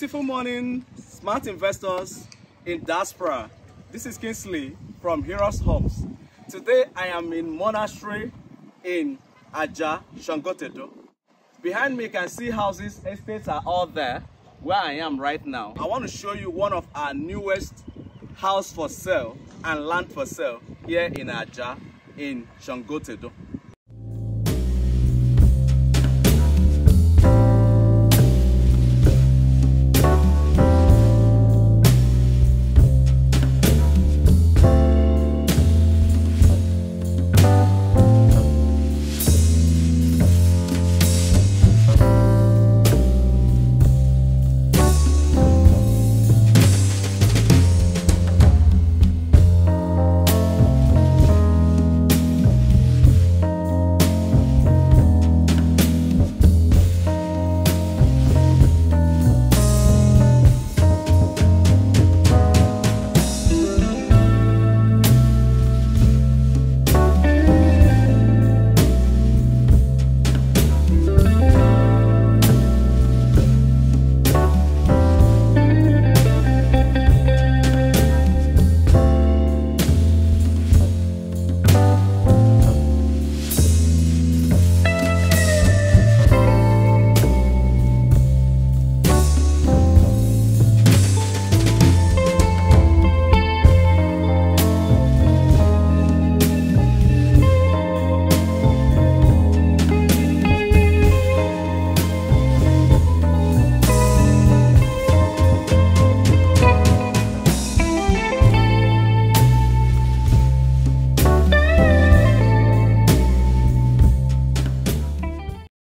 Beautiful morning, smart investors in diaspora. This is Kingsley from Heroes Homes. Today I am in monastery in Ajah, Sangotedo. Behind me you can see houses, estates are all there where I am right now. I want to show you one of our newest house for sale and land for sale here in Ajah in Sangotedo.